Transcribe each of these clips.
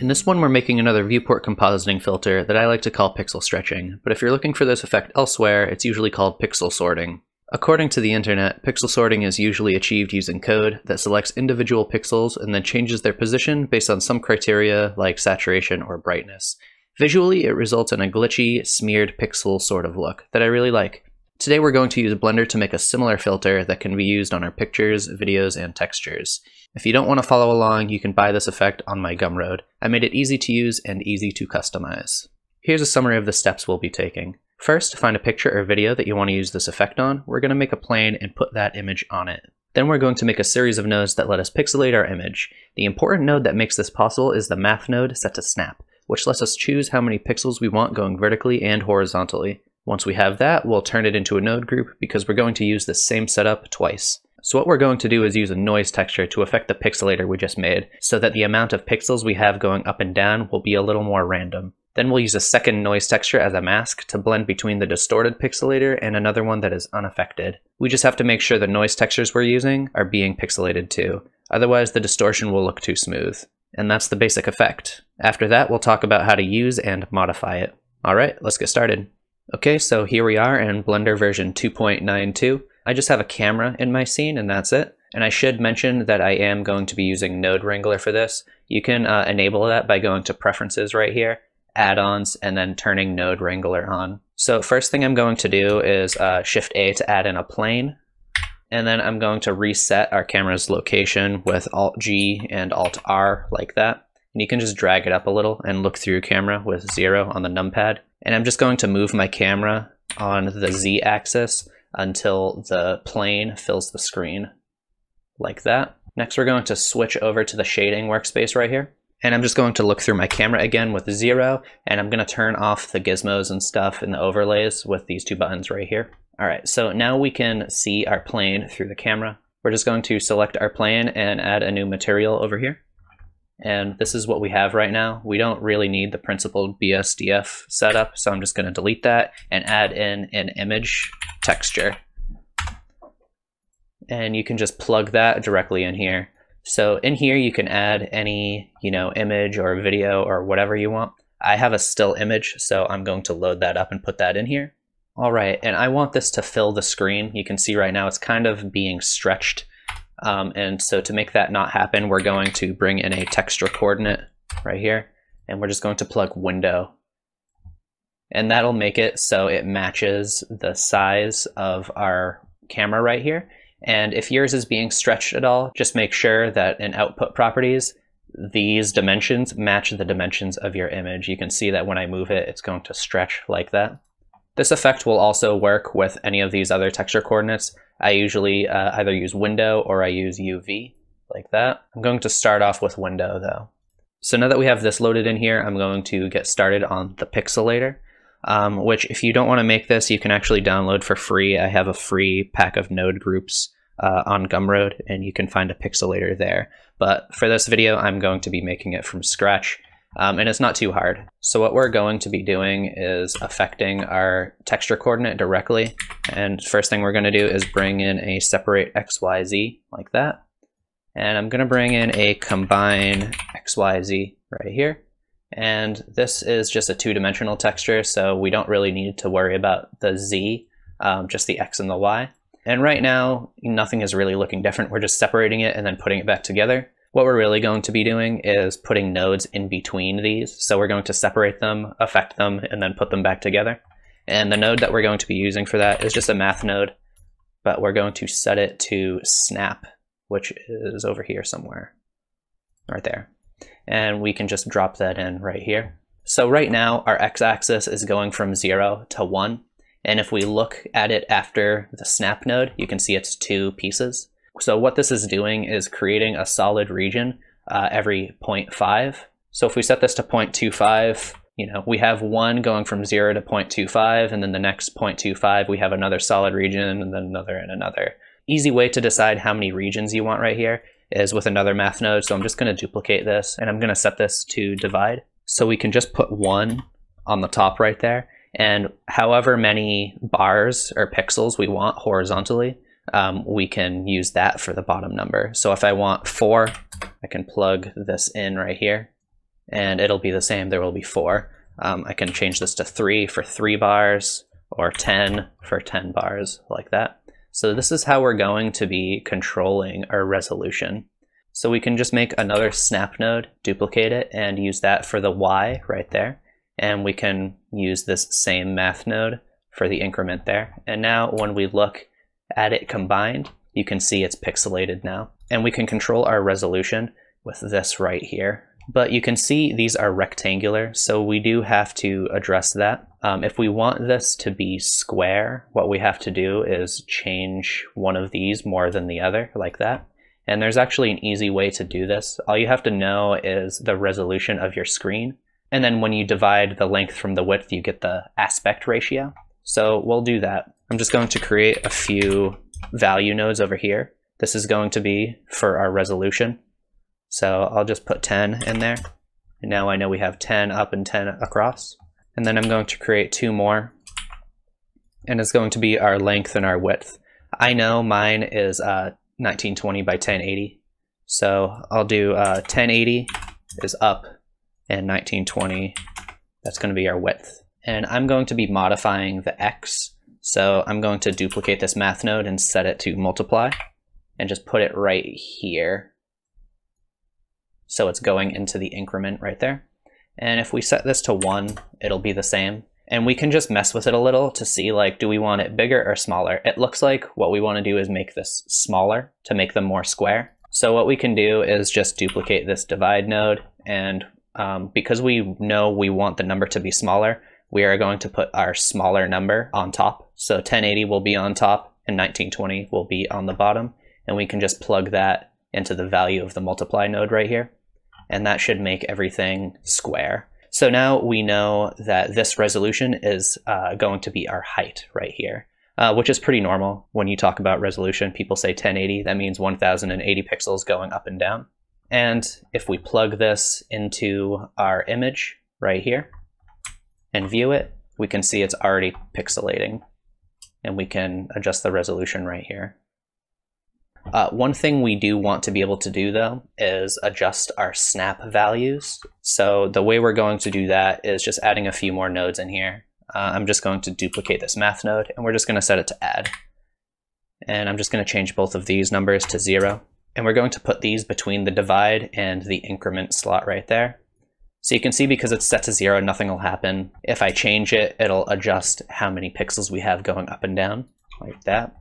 In this one, we're making another viewport compositing filter that I like to call pixel stretching, but if you're looking for this effect elsewhere, it's usually called pixel sorting. According to the internet, pixel sorting is usually achieved using code that selects individual pixels and then changes their position based on some criteria like saturation or brightness. Visually, it results in a glitchy, smeared pixel sort of look that I really like. Today we're going to use Blender to make a similar filter that can be used on our pictures, videos, and textures. If you don't want to follow along, you can buy this effect on my Gumroad. I made it easy to use and easy to customize. Here's a summary of the steps we'll be taking. First, find a picture or video that you want to use this effect on. We're going to make a plane and put that image on it. Then we're going to make a series of nodes that let us pixelate our image. The important node that makes this possible is the math node set to snap, which lets us choose how many pixels we want going vertically and horizontally. Once we have that, we'll turn it into a node group because we're going to use the same setup twice. So what we're going to do is use a noise texture to affect the pixelator we just made so that the amount of pixels we have going up and down will be a little more random. Then we'll use a second noise texture as a mask to blend between the distorted pixelator and another one that is unaffected. We just have to make sure the noise textures we're using are being pixelated too. Otherwise, the distortion will look too smooth. And that's the basic effect. After that, we'll talk about how to use and modify it. All right, let's get started. Okay, so here we are in Blender version 2.92. I just have a camera in my scene and that's it. And I should mention that I am going to be using Node Wrangler for this. You can enable that by going to Preferences right here, add-ons, and then turning Node Wrangler on. So first thing I'm going to do is Shift A to add in a plane, and then I'm going to reset our camera's location with Alt G and Alt R like that. And you can just drag it up a little and look through camera with 0 on the numpad. And I'm just going to move my camera on the Z axis until the plane fills the screen like that. Next, we're going to switch over to the shading workspace right here. And I'm just going to look through my camera again with 0, and I'm going to turn off the gizmos and stuff and the overlays with these two buttons right here. All right, so now we can see our plane through the camera. We're just going to select our plane and add a new material over here. And this is what we have right now. We don't really need the Principled BSDF setup, so I'm just going to delete that and add in an image texture. And you can just plug that directly in here. So in here you can add any, image or video or whatever you want. I have a still image, so I'm going to load that up and put that in here. All right, and I want this to fill the screen. You can see right now it's kind of being stretched. And so to make that not happen, we're going to bring in a texture coordinate right here, and we're just going to plug window. And that'll make it so it matches the size of our camera right here. And if yours is being stretched at all, just make sure that in output properties, these dimensions match the dimensions of your image. You can see that when I move it, it's going to stretch like that. This effect will also work with any of these other texture coordinates. I usually either use window or I use UV like that. I'm going to start off with window though. So now that we have this loaded in here, I'm going to get started on the pixelator, which if you don't want to make this, you can actually download for free. I have a free pack of node groups on Gumroad, and you can find a pixelator there. But for this video, I'm going to be making it from scratch. And it's not too hard. So what we're going to be doing is affecting our texture coordinate directly. And first thing we're going to do is bring in a separate XYZ like that. And I'm going to bring in a combine XYZ right here. And this is just a two-dimensional texture, so we don't really need to worry about the Z, just the X and the Y. And right now, nothing is really looking different. We're just separating it and then putting it back together. What we're really going to be doing is putting nodes in between these. So we're going to separate them, affect them, and then put them back together. And the node that we're going to be using for that is just a math node, but we're going to set it to snap, which is over here somewhere, right there. And we can just drop that in right here. So right now our x-axis is going from 0 to 1. And if we look at it after the snap node, you can see it's two pieces. So what this is doing is creating a solid region every 0.5. So if we set this to 0.25, we have one going from 0 to 0.25, and then the next 0.25, we have another solid region, and then another and another. Easy way to decide how many regions you want right here is with another math node. So I'm just going to duplicate this, and I'm going to set this to divide. So we can just put 1 on the top right there, and however many bars or pixels we want horizontally, we can use that for the bottom number. So if I want 4, I can plug this in right here and it'll be the same. There will be 4. I can change this to 3 for 3 bars, or 10 for 10 bars, like that. So this is how we're going to be controlling our resolution. So we can just make another snap node, duplicate it, and use that for the Y right there. And we can use this same math node for the increment there. And now when we look at it combined, you can see it's pixelated now. And we can control our resolution with this right here. But you can see these are rectangular, so we do have to address that. If we want this to be square, what we have to do is change one of these more than the other, like that. And there's actually an easy way to do this. All you have to know is the resolution of your screen. And then when you divide the length from the width, you get the aspect ratio. So we'll do that. I'm just going to create a few value nodes over here. This is going to be for our resolution. So I'll just put 10 in there. And now I know we have 10 up and 10 across. And then I'm going to create 2 more. And it's going to be our length and our width. I know mine is 1920 by 1080. So I'll do 1080 is up and 1920, that's going to be our width. And I'm going to be modifying the X. So I'm going to duplicate this math node and set it to multiply and just put it right here. So it's going into the increment right there. And if we set this to 1, it'll be the same. And we can just mess with it a little to see, like, do we want it bigger or smaller? It looks like what we want to do is make this smaller to make them more square. So what we can do is just duplicate this divide node. And because we know we want the number to be smaller, we are going to put our smaller number on top. So 1080 will be on top and 1920 will be on the bottom. And we can just plug that into the value of the multiply node right here. And that should make everything square. So now we know that this resolution is going to be our height right here, which is pretty normal. When you talk about resolution, people say 1080. That means 1080 pixels going up and down. And if we plug this into our image right here and view it, we can see it's already pixelating. And we can adjust the resolution right here. One thing we do want to be able to do, though, is adjust our snap values. So the way we're going to do that is just adding a few more nodes in here. I'm just going to duplicate this math node, and we're just going to set it to add. And I'm just going to change both of these numbers to 0. And we're going to put these between the divide and the increment slot right there. So you can see because it's set to 0, nothing will happen. If I change it, it'll adjust how many pixels we have going up and down, like that.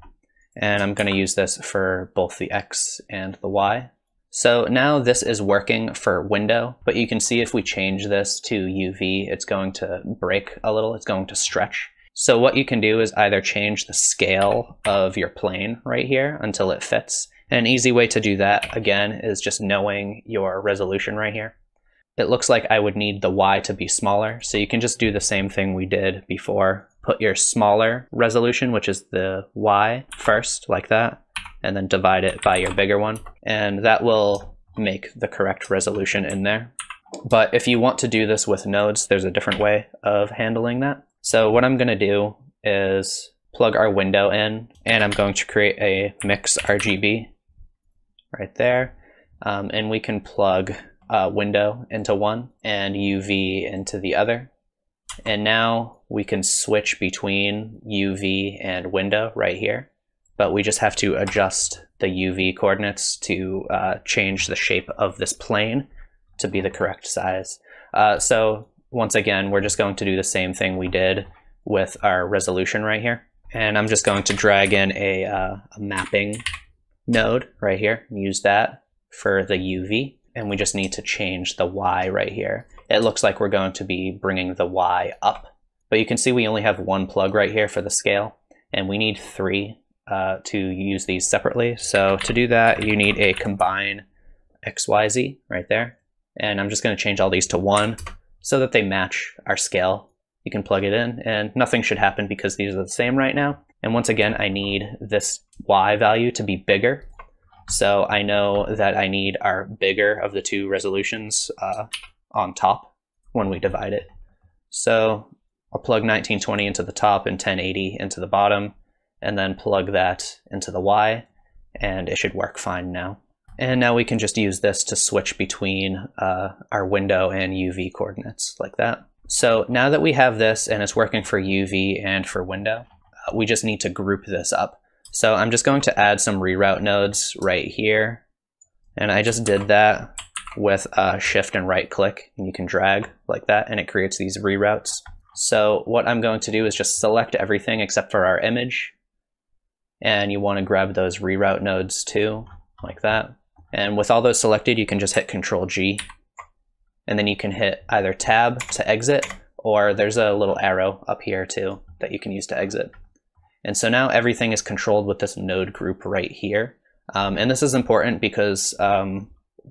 And I'm going to use this for both the X and the Y. So now this is working for window, but you can see if we change this to UV, it's going to break a little, it's going to stretch. So what you can do is either change the scale of your plane right here until it fits. An easy way to do that, again, is just knowing your resolution right here. It looks like I would need the Y to be smaller, so you can just do the same thing we did before. Put your smaller resolution, which is the Y, first, like that, and then divide it by your bigger one. And that will make the correct resolution in there. But if you want to do this with nodes, there's a different way of handling that. So what I'm going to do is plug our window in, and I'm going to create a mix RGB right there. And we can plug window into one and UV into the other. And now we can switch between UV and window right here, but we just have to adjust the UV coordinates to change the shape of this plane to be the correct size. So once again, we're just going to do the same thing we did with our resolution right here. And I'm just going to drag in a mapping node right here and use that for the UV. And we just need to change the Y right here. It looks like we're going to be bringing the Y up, but you can see we only have one plug right here for the scale, and we need 3 to use these separately. So to do that, you need a combine XYZ right there. And I'm just going to change all these to 1 so that they match our scale. You can plug it in and nothing should happen because these are the same right now. And once again, I need this Y value to be bigger. So I know that I need our bigger of the 2 resolutions on top when we divide it. So I'll plug 1920 into the top and 1080 into the bottom, and then plug that into the Y, and it should work fine now. And now we can just use this to switch between our window and UV coordinates like that. So now that we have this and it's working for UV and for window, we just need to group this up. So I'm just going to add some reroute nodes right here. And I just did that with shift and right click, and you can drag like that and it creates these reroutes. So what I'm going to do is just select everything except for our image. And you want to grab those reroute nodes too, like that. And with all those selected, you can just hit Control G. And then you can hit either Tab to exit, or there's a little arrow up here too that you can use to exit. And so now everything is controlled with this node group right here. And this is important because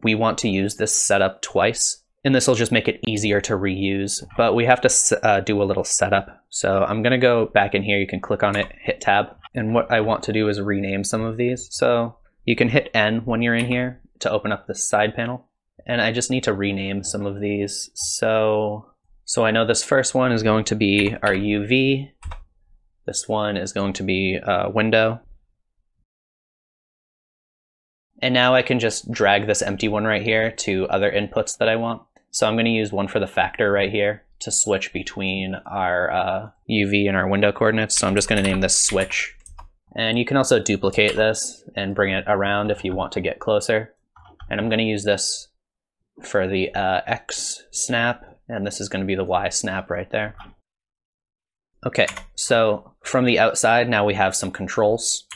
we want to use this setup twice. And this will just make it easier to reuse, but we have to do a little setup. So I'm going to go back in here. You can click on it, hit Tab. And what I want to do is rename some of these. So you can hit N when you're in here to open up the side panel. And I just need to rename some of these. So I know this first one is going to be our UV. This one is going to be window. And now I can just drag this empty one right here to other inputs that I want. So I'm going to use one for the factor right here to switch between our UV and our window coordinates. So I'm just going to name this switch. And you can also duplicate this and bring it around if you want to get closer. And I'm going to use this for the X snap, and this is going to be the Y snap right there. Okay, so from the outside, now we have some controls.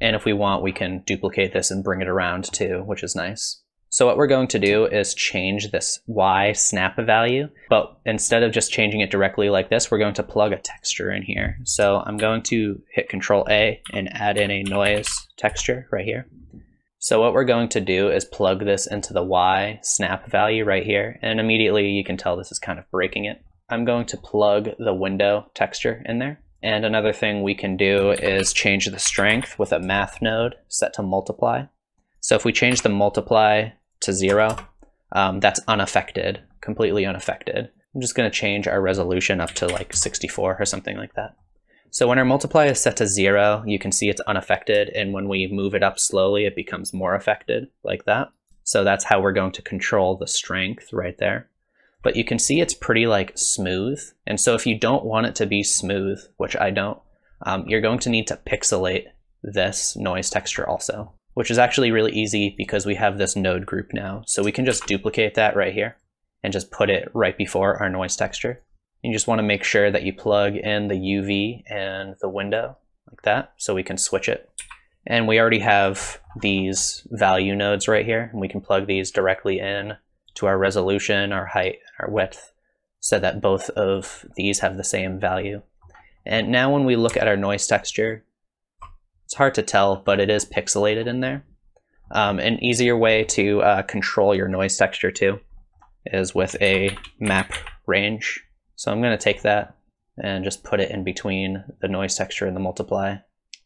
And if we want, we can duplicate this and bring it around too, which is nice. So what we're going to do is change this Y snap value, but instead of just changing it directly like this, we're going to plug a texture in here. So I'm going to hit Control A and add in a noise texture right here. So what we're going to do is plug this into the Y snap value right here, and immediately you can tell this is kind of breaking it. I'm going to plug the window texture in there. And another thing we can do is change the strength with a math node set to multiply. So if we change the multiply to 0, that's unaffected, completely unaffected. I'm just going to change our resolution up to like 64 or something like that. So when our multiply is set to 0, you can see it's unaffected, and when we move it up slowly, it becomes more affected like that. So that's how we're going to control the strength right there. But you can see it's pretty like smooth. And so if you don't want it to be smooth, which I don't, you're going to need to pixelate this noise texture also, which is actually really easy because we have this node group now. So we can just duplicate that right here and just put it right before our noise texture. You just want to make sure that you plug in the UV and the window like that so we can switch it. And we already have these value nodes right here, and we can plug these directly in to our resolution, our height, and our width so that both of these have the same value. And now when we look at our noise texture, it's hard to tell, but it is pixelated in there. An easier way to control your noise texture too is with a map range. So I'm going to take that and just put it in between the noise texture and the multiply.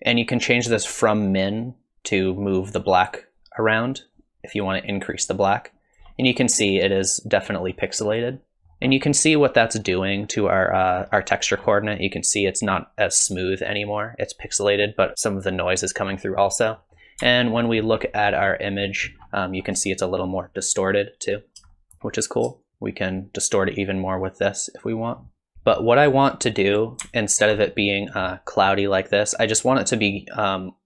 And you can change this from min to move the black around if you want to increase the black. And you can see it is definitely pixelated. And you can see what that's doing to our texture coordinate. You can see it's not as smooth anymore. It's pixelated, but some of the noise is coming through also. And when we look at our image, you can see it's a little more distorted too, which is cool. We can distort it even more with this if we want. But what I want to do, instead of it being cloudy like this, I just want it to be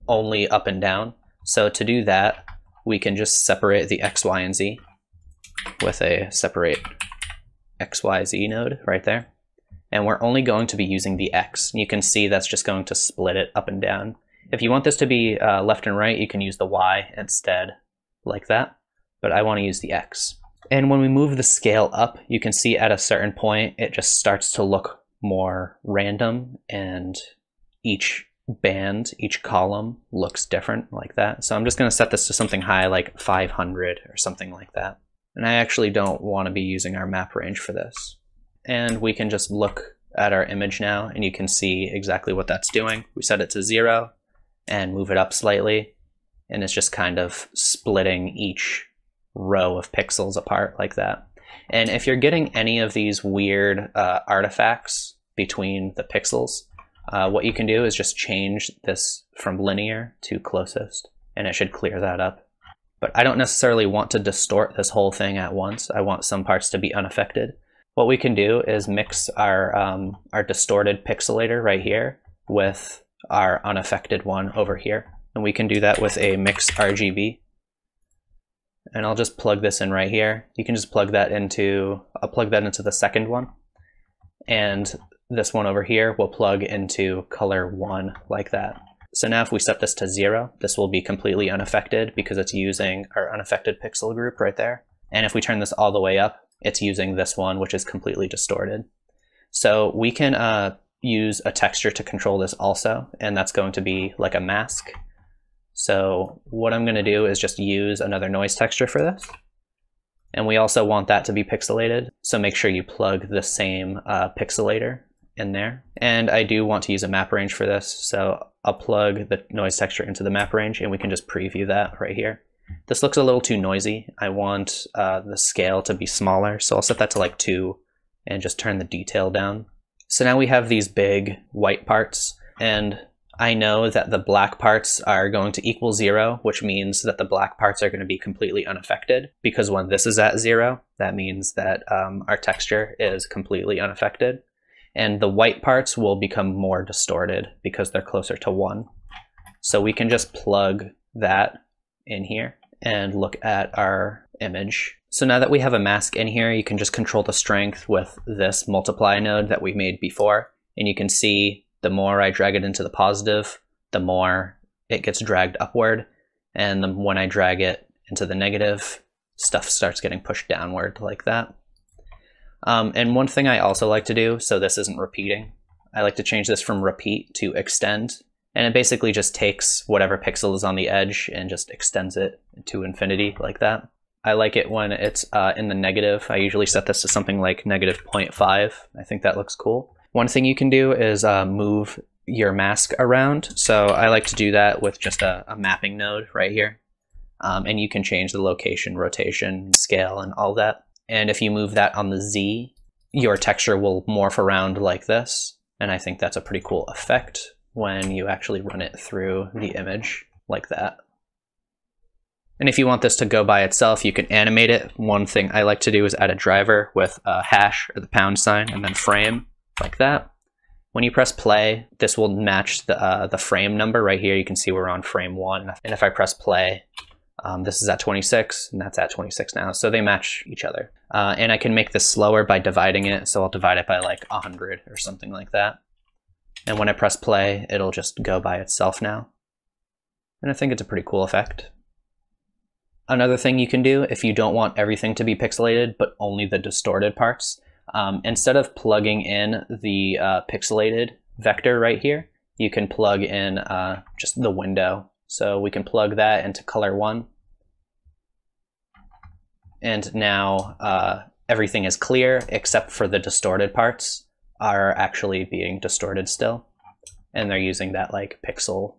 only up and down. So to do that, we can just separate the X, Y, and Z with a separate X, Y, Z node right there. And we're only going to be using the X. You can see that's just going to split it up and down. If you want this to be left and right, you can use the Y instead like that. But I want to use the X. And when we move the scale up, you can see at a certain point, it just starts to look more random, and each band, each column looks different like that. So I'm just going to set this to something high, like 500 or something like that. And I actually don't want to be using our map range for this. And we can just look at our image now, and you can see exactly what that's doing. We set it to 0 and move it up slightly, and it's just kind of splitting each row of pixels apart like that. And if you're getting any of these weird artifacts between the pixels, what you can do is just change this from linear to closest, and it should clear that up. but I don't necessarily want to distort this whole thing at once. I want some parts to be unaffected. What we can do is mix our distorted pixelator right here with our unaffected one over here. And we can do that with a mix RGB. And I'll just plug this in right here. You can just plug that into, I'll plug that into the second one. And this one over here will plug into color one like that. So now if we set this to 0, this will be completely unaffected because it's using our unaffected pixel group right there. And if we turn this all the way up, it's using this one, which is completely distorted. So we can use a texture to control this also, and that's going to be like a mask. So what I'm going to do is just use another noise texture for this. And we also want that to be pixelated, so make sure you plug the same pixelator in there. And I do want to use a map range for this, so I'll plug the noise texture into the map range, and we can just preview that right here. This looks a little too noisy. I want the scale to be smaller, so I'll set that to like 2 and just turn the detail down. So now we have these big white parts, and I know that the black parts are going to equal 0, which means that the black parts are going to be completely unaffected, because when this is at 0, that means that our texture is completely unaffected. And the white parts will become more distorted because they're closer to 1. So we can just plug that in here and look at our image. So now that we have a mask in here, you can just control the strength with this multiply node that we made before. And you can see the more I drag it into the positive, the more it gets dragged upward. And then when I drag it into the negative, stuff starts getting pushed downward like that. And one thing I also like to do, so this isn't repeating, I like to change this from repeat to extend. And it basically just takes whatever pixel is on the edge and just extends it to infinity like that. I like it when it's in the negative. I usually set this to something like negative 0.5. I think that looks cool. One thing you can do is move your mask around. So I like to do that with just a mapping node right here. And you can change the location, rotation, scale, and all that. And if you move that on the Z, your texture will morph around like this. And I think that's a pretty cool effect when you actually run it through the image like that. And if you want this to go by itself, you can animate it. One thing I like to do is add a driver with a hash or the # and then frame like that. When you press play, this will match the frame number right here. You can see we're on frame 1. And if I press play, this is at 26, and that's at 26 now, so they match each other. And I can make this slower by dividing it, so I'll divide it by like 100 or something like that. And when I press play, it'll just go by itself now. And I think it's a pretty cool effect. Another thing you can do, if you don't want everything to be pixelated, but only the distorted parts, instead of plugging in the pixelated vector right here, you can plug in just the window. So we can plug that into color 1. And now everything is clear except for the distorted parts are actually being distorted still. And they're using that like pixel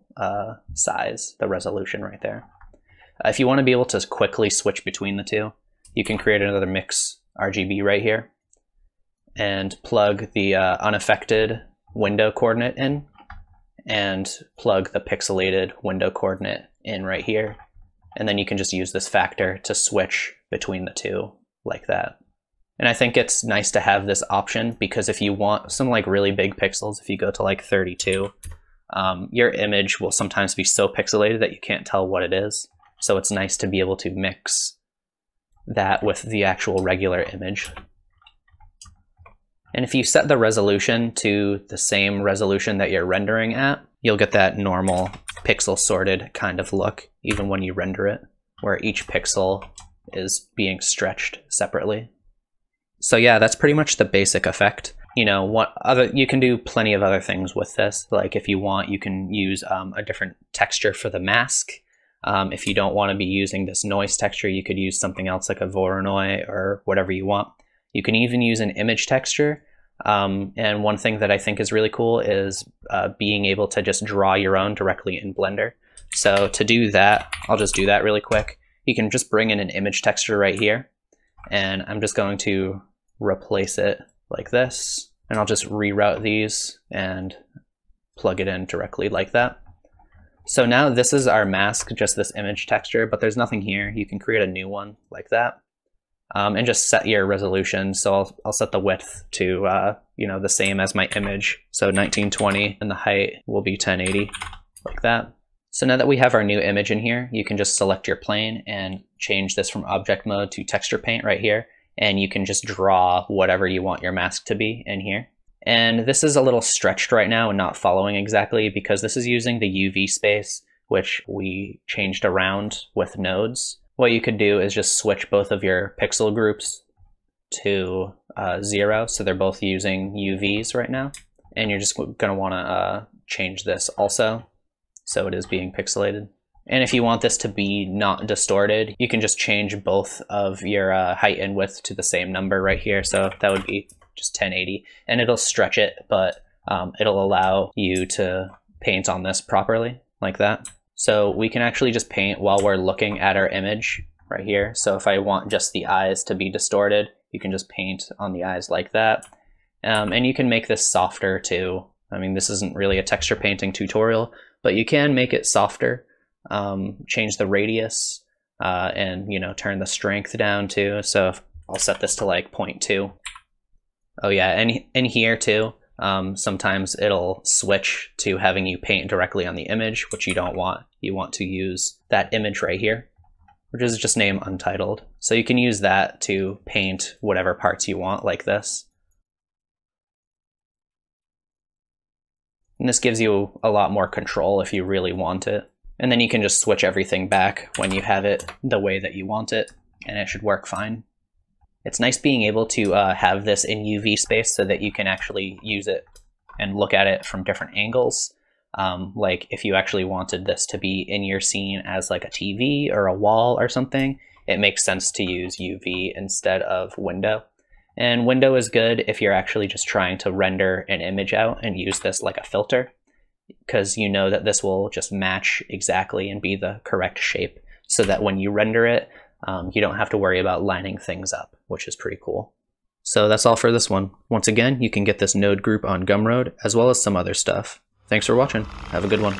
size, the resolution right there. If you want to be able to quickly switch between the two, you can create another mix RGB right here and plug the unaffected window coordinate in, and plug the pixelated window coordinate in right here. And then you can just use this factor to switch between the two like that. And I think it's nice to have this option because if you want some like really big pixels, if you go to like 32, your image will sometimes be so pixelated that you can't tell what it is. So it's nice to be able to mix that with the actual regular image. And if you set the resolution to the same resolution that you're rendering at, you'll get that normal pixel sorted kind of look, even when you render it, where each pixel is being stretched separately. So yeah, that's pretty much the basic effect. You know, you can do plenty of other things with this. Like if you want, you can use a different texture for the mask. If you don't want to be using this noise texture, you could use something else like a Voronoi or whatever you want. You can even use an image texture. And one thing that I think is really cool is being able to just draw your own directly in Blender. So to do that, I'll just do that really quick. You can just bring in an image texture right here. And I'm just going to replace it like this. And I'll just reroute these and plug it in directly like that. So now this is our mask, just this image texture, but there's nothing here. You can create a new one like that and just set your resolution. So I'll set the width to the same as my image. So 1920 and the height will be 1080 like that. So now that we have our new image in here, you can just select your plane and change this from object mode to texture paint right here. And you can just draw whatever you want your mask to be in here. And this is a little stretched right now and not following exactly because this is using the UV space, which we changed around with nodes. What you could do is just switch both of your pixel groups to 0. So they're both using UVs right now. And you're just going to want to change this also, so it is being pixelated. And if you want this to be not distorted, you can just change both of your height and width to the same number right here. So that would be just 1080, and it'll stretch it, but it'll allow you to paint on this properly like that. So we can actually just paint while we're looking at our image right here. So if I want just the eyes to be distorted, you can just paint on the eyes like that. And you can make this softer too. I mean, this isn't really a texture painting tutorial, but you can make it softer. Change the radius and turn the strength down too. So if I'll set this to like 0.2. Oh yeah, and in here too, sometimes it'll switch to having you paint directly on the image, which you don't want. You want to use that image right here, which is just named Untitled. So you can use that to paint whatever parts you want like this. And this gives you a lot more control if you really want it. And then you can just switch everything back when you have it the way that you want it, and it should work fine. It's nice being able to have this in UV space so that you can actually use it and look at it from different angles. Like if you actually wanted this to be in your scene as like a TV or a wall or something, it makes sense to use UV instead of window. And window is good if you're actually just trying to render an image out and use this like a filter, because you know that this will just match exactly and be the correct shape so that when you render it, you don't have to worry about lining things up, which is pretty cool. So that's all for this one. Once again, you can get this node group on Gumroad, as well as some other stuff. Thanks for watching. Have a good one.